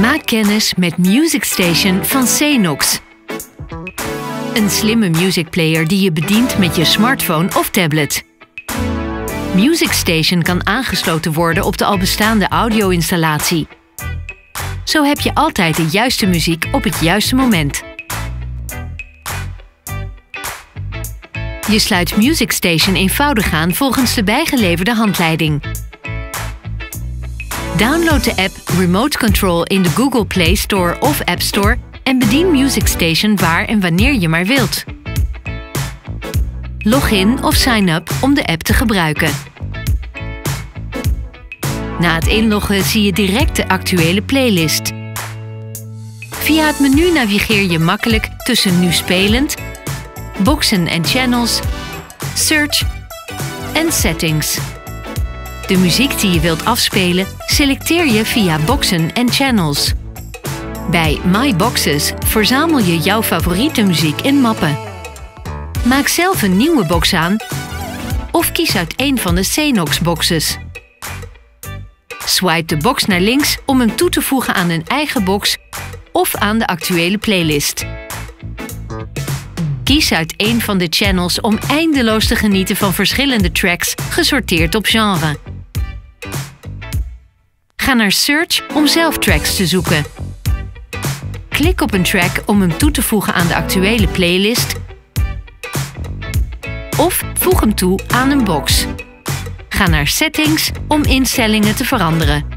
Maak kennis met Music Station van Xenox. Een slimme music player die je bedient met je smartphone of tablet. Music Station kan aangesloten worden op de al bestaande audio-installatie. Zo heb je altijd de juiste muziek op het juiste moment. Je sluit Music Station eenvoudig aan volgens de bijgeleverde handleiding. Download de app Remote Control in de Google Play Store of App Store en bedien Music Station waar en wanneer je maar wilt. Log in of sign up om de app te gebruiken. Na het inloggen zie je direct de actuele playlist. Via het menu navigeer je makkelijk tussen Nu Spelend, Boxen en Channels, Search en Settings. De muziek die je wilt afspelen selecteer je via Boxen en Channels. Bij My Boxes verzamel je jouw favoriete muziek in mappen. Maak zelf een nieuwe box aan of kies uit een van de Xenox Boxes. Swipe de box naar links om hem toe te voegen aan een eigen box of aan de actuele playlist. Kies uit een van de channels om eindeloos te genieten van verschillende tracks, gesorteerd op genre. Ga naar Search om zelf tracks te zoeken. Klik op een track om hem toe te voegen aan de actuele playlist of voeg hem toe aan een box. Ga naar Settings om instellingen te veranderen.